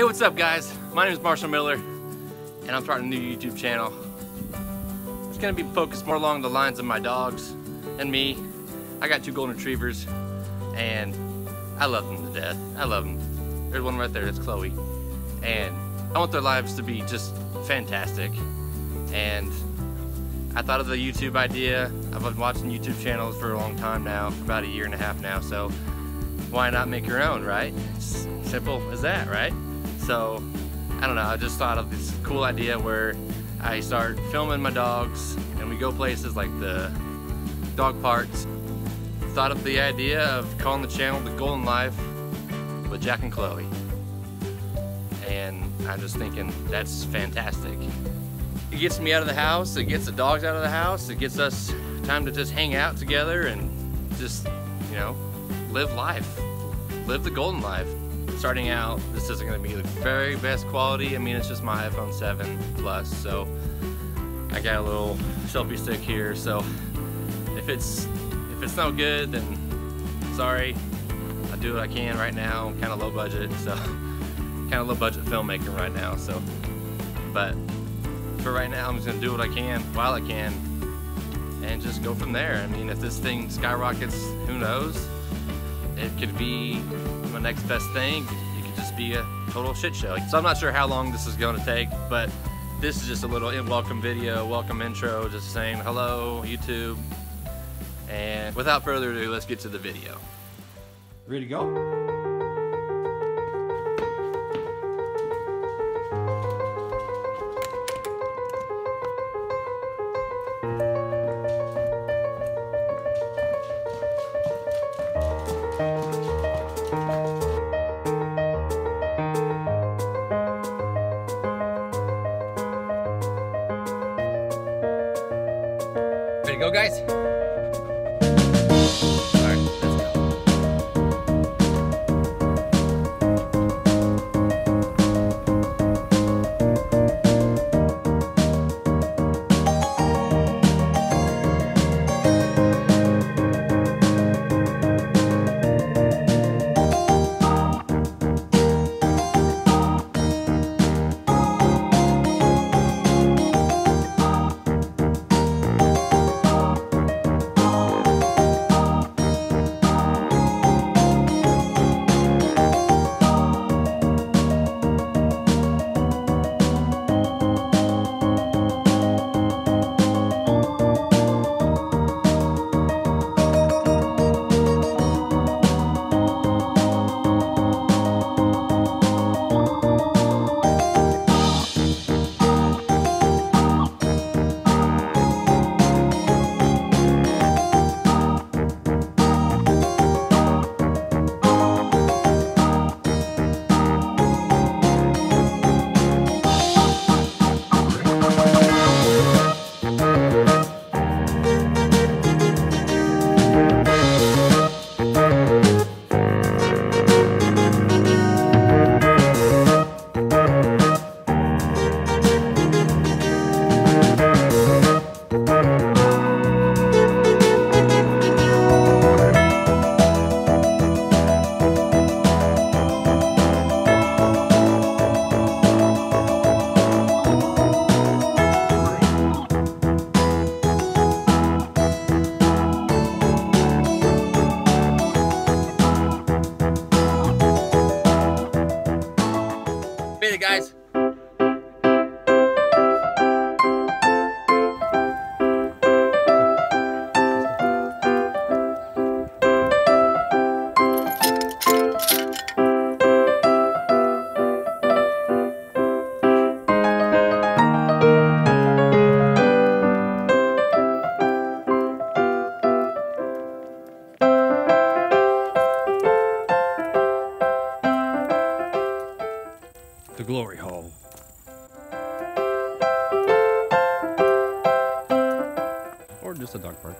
Hey, what's up guys? My name is Marshall Miller and I'm starting a new YouTube channel. It's gonna be focused more along the lines of my dogs and me. I got two golden retrievers and I love them to death. I love them. There's one right there, that's Chloe. And I want their lives to be just fantastic. And I thought of the YouTube idea. I've been watching YouTube channels for a long time now, for about a year and a half now, so why not make your own, right? It's simple as that, right? So, I don't know, I just thought of this cool idea where I start filming my dogs and we go places like the dog parks. Thought of the idea of calling the channel The Golden Life with Jack and Chloe. And I'm just thinking, that's fantastic. It gets me out of the house, it gets the dogs out of the house, it gets us time to just hang out together and just, you know, live life. Live the golden life. Starting out, this isn't going to be the very best quality. I mean, it's just my iPhone 7 Plus, so I got a little selfie stick here, so if it's no good, then sorry. I do what I can right now. I'm kind of low budget, so kind of low budget filmmaking right now, so but for right now, I'm just gonna do what I can while I can and just go from there. I mean, if this thing skyrockets, who knows? It could be my next best thing. It could just be a total shit show. So I'm not sure how long this is gonna take, but this is just a little welcome video, welcome intro, just saying hello, YouTube. And without further ado, let's get to the video. Ready to go? Ready to go, guys? Guys, the glory hole. Or just a dog park.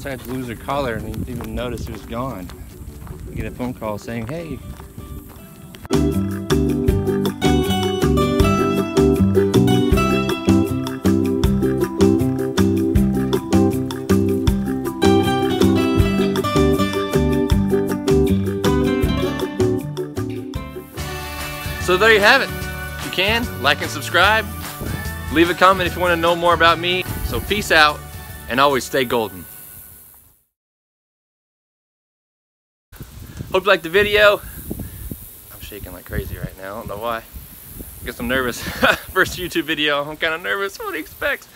started to lose her collar and didn't even notice it was gone. We get a phone call saying, hey. So there you have it. If you can, like and subscribe. Leave a comment if you want to know more about me. So peace out and always stay golden. Hope you liked the video. I'm shaking like crazy right now. I don't know why. I guess I'm nervous. First YouTube video. I'm kind of nervous. What do you expect?